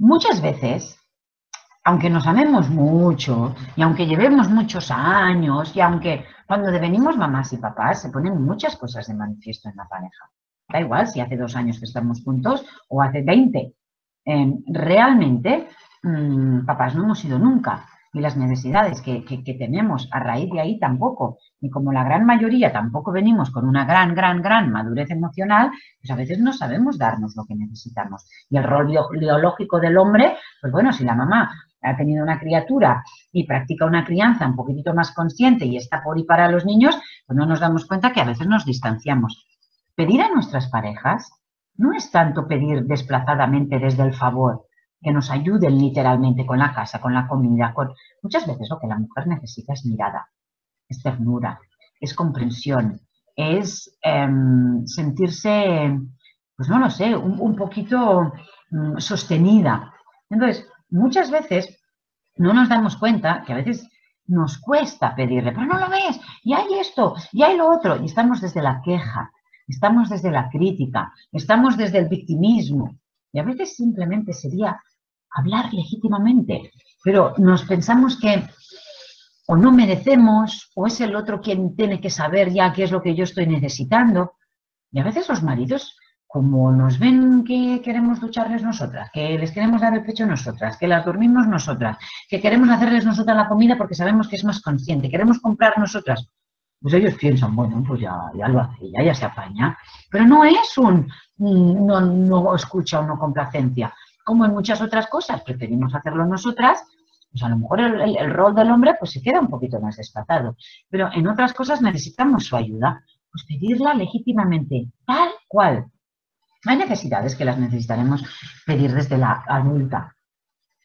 Muchas veces, aunque nos amemos mucho y aunque llevemos muchos años y aunque cuando devenimos mamás y papás se ponen muchas cosas de manifiesto en la pareja. Da igual si hace 2 años que estamos juntos o hace 20. Realmente, papás no hemos sido nunca. Y las necesidades que tenemos a raíz de ahí tampoco. Y como la gran mayoría tampoco venimos con una gran madurez emocional, pues a veces no sabemos darnos lo que necesitamos. Y el rol biológico del hombre, pues bueno, si la mamá ha tenido una criatura y practica una crianza un poquitito más consciente y está por y para los niños, pues no nos damos cuenta que a veces nos distanciamos. Pedir a nuestras parejas no es tanto pedir desplazadamente desde el favor, que nos ayuden literalmente con la casa, con la comida, con... Muchas veces lo que la mujer necesita es mirada, es ternura, es comprensión, es sentirse, pues no lo sé, un poquito sostenida. Entonces, muchas veces no nos damos cuenta que a veces nos cuesta pedirle, pero no lo ves, y hay esto, y hay lo otro, y estamos desde la queja, estamos desde la crítica, estamos desde el victimismo, y a veces simplemente sería... hablar legítimamente, pero nos pensamos que o no merecemos o es el otro quien tiene que saber ya qué es lo que yo estoy necesitando. Y a veces los maridos, como nos ven que queremos ducharles nosotras, que les queremos dar el pecho nosotras, que las dormimos nosotras, que queremos hacerles nosotras la comida porque sabemos que es más consciente, queremos comprar nosotras, pues ellos piensan, bueno, pues ya lo hace, ya se apaña. Pero no es un no escucha o no complacencia. Como en muchas otras cosas, preferimos hacerlo nosotras, pues a lo mejor el rol del hombre pues se queda un poquito más desplazado. Pero en otras cosas necesitamos su ayuda, pues pedirla legítimamente, tal cual. Hay necesidades que las necesitaremos pedir desde la adulta,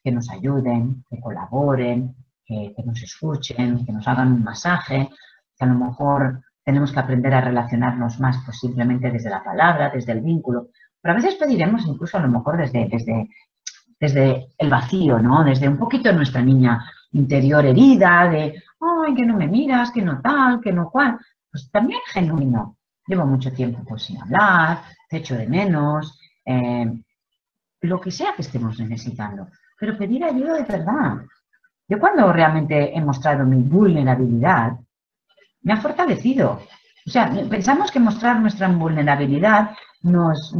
que nos ayuden, que colaboren, que nos escuchen, que nos hagan un masaje, que a lo mejor tenemos que aprender a relacionarnos más pues simplemente desde la palabra, desde el vínculo. Pero a veces pediremos incluso a lo mejor desde el vacío, ¿no? Desde un poquito nuestra niña interior herida, de, ay, que no me miras, que no tal, que no cual. Pues también genuino. Llevo mucho tiempo pues sin hablar, te echo de menos, lo que sea que estemos necesitando. Pero pedir ayuda de verdad. Yo cuando realmente he mostrado mi vulnerabilidad, me ha fortalecido. O sea, pensamos que mostrar nuestra vulnerabilidad nos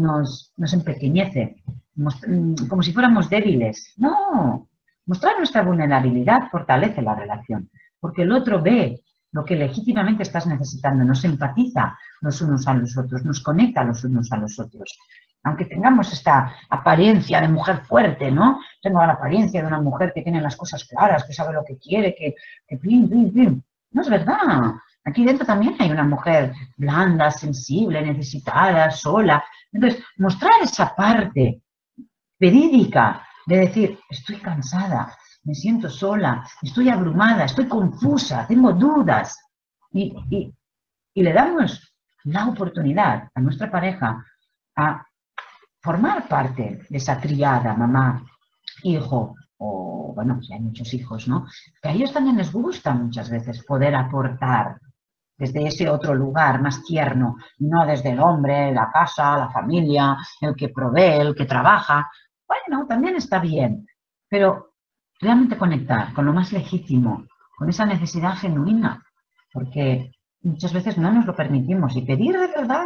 empequeñece, como si fuéramos débiles. No, mostrar nuestra vulnerabilidad fortalece la relación, porque el otro ve lo que legítimamente estás necesitando, nos empatiza los unos a los otros, nos conecta los unos a los otros. Aunque tengamos esta apariencia de mujer fuerte, ¿no? Tengo la apariencia de una mujer que tiene las cosas claras, que sabe lo que quiere, que plim, plim, plim. No es verdad. Aquí dentro también hay una mujer blanda, sensible, necesitada, sola. Entonces, mostrar esa parte verídica de decir, estoy cansada, me siento sola, estoy abrumada, estoy confusa, tengo dudas. Y le damos la oportunidad a nuestra pareja a formar parte de esa triada, mamá, hijo, o bueno, si hay muchos hijos, ¿no? Que a ellos también les gusta muchas veces poder aportar desde ese otro lugar más tierno, no desde el hombre, la casa, la familia, el que provee, el que trabaja. Bueno, también está bien, pero realmente conectar con lo más legítimo, con esa necesidad genuina, porque muchas veces no nos lo permitimos y pedir de verdad.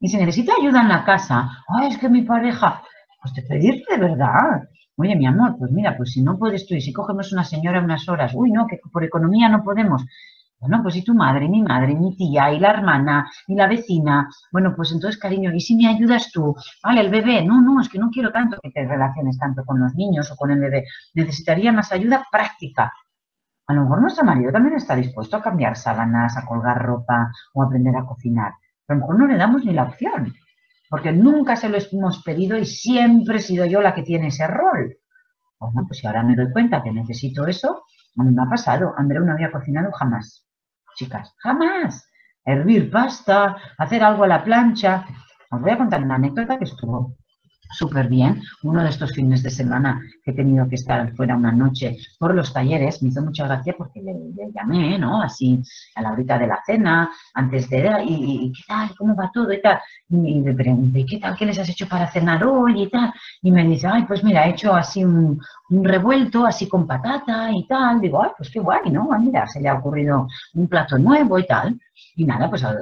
Y si necesita ayuda en la casa, ay, es que mi pareja, pues te pedir de verdad. Oye, mi amor, pues mira, pues si no puedes tú y si cogemos una señora unas horas, uy, no, que por economía no podemos. Bueno, pues y tu madre, mi tía, y la hermana, y la vecina. Bueno, pues entonces, cariño, ¿y si me ayudas tú? Vale, el bebé. No, es que no quiero tanto que te relaciones tanto con los niños o con el bebé. Necesitaría más ayuda práctica. A lo mejor nuestro marido también está dispuesto a cambiar sábanas, a colgar ropa o a aprender a cocinar. Pero a lo mejor no le damos ni la opción, porque nunca se lo hemos pedido y siempre he sido yo la que tiene ese rol. Bueno, pues si ahora me doy cuenta que necesito eso, a mí me ha pasado. Andreu no había cocinado jamás. Chicas, jamás. Hervir pasta, hacer algo a la plancha. Os voy a contar una anécdota que estuvo súper bien. Uno de estos fines de semana que he tenido que estar fuera una noche por los talleres, me hizo mucha gracia porque le llamé, ¿no? Así a la horita de la cena, antes de... ¿Y qué tal? ¿Cómo va todo? Y tal. Y le pregunté, ¿qué tal? ¿Qué les has hecho para cenar hoy? Y tal. Y me dice, ay, pues mira, he hecho así un revuelto, así con patata y tal. Digo, ay, pues qué guay, ¿no? Ay, mira, se le ha ocurrido un plato nuevo y tal. Y nada, pues hablé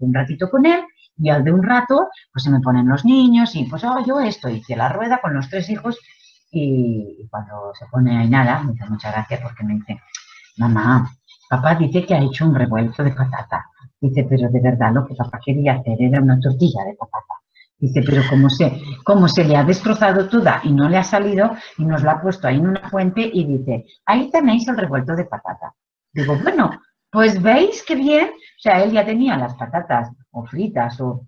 un ratito con él. Y al de un rato, pues se me ponen los niños y pues yo esto, hice la rueda con los 3 hijos y cuando se pone ahí nada, me dice muchas gracias porque me dice, mamá, papá dice que ha hecho un revuelto de patata. Dice, pero de verdad lo que papá quería hacer era una tortilla de patata. Dice, pero como se le ha destrozado toda y no le ha salido y nos la ha puesto ahí en una fuente y dice, ahí tenéis el revuelto de patata. Digo, bueno, pues veis qué bien, o sea, él ya tenía las patatas o fritas o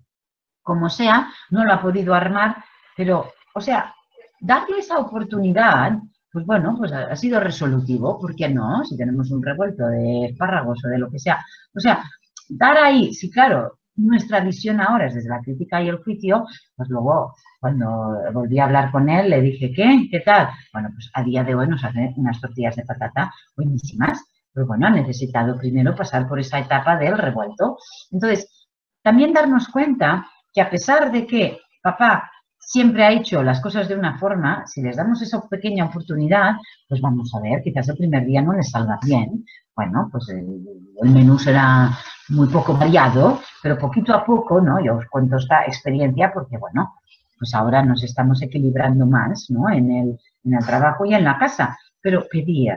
como sea, no lo ha podido armar, pero, o sea, darle esa oportunidad, pues bueno, pues ha sido resolutivo, ¿por qué no? Si tenemos un revuelto de espárragos o de lo que sea. O sea, dar ahí, sí, claro, nuestra visión ahora es desde la crítica y el juicio, pues luego cuando volví a hablar con él le dije, ¿qué? ¿Qué tal? Bueno, pues a día de hoy nos hacen unas tortillas de patata buenísimas. Pero bueno, ha necesitado primero pasar por esa etapa del revuelto. Entonces, también darnos cuenta que a pesar de que papá siempre ha hecho las cosas de una forma, si les damos esa pequeña oportunidad, pues vamos a ver, quizás el primer día no les salga bien. Bueno, pues el menú será muy poco variado, pero poquito a poco, ¿no? Yo os cuento esta experiencia porque, bueno, pues ahora nos estamos equilibrando más, ¿no? En el trabajo y en la casa. Pero pedir...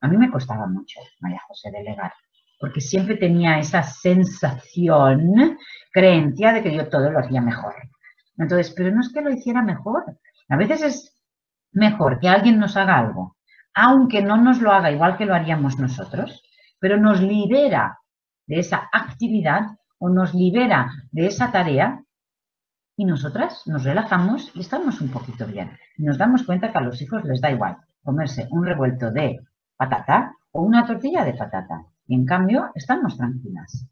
A mí me costaba mucho, María José, delegar, porque siempre tenía esa sensación, creencia de que yo todo lo hacía mejor. Entonces, pero no es que lo hiciera mejor. A veces es mejor que alguien nos haga algo, aunque no nos lo haga igual que lo haríamos nosotros, pero nos libera de esa actividad o nos libera de esa tarea y nosotras nos relajamos y estamos un poquito bien. Y nos damos cuenta que a los hijos les da igual comerse un revuelto de patata o una tortilla de patata. Y en cambio, estamos tranquilas.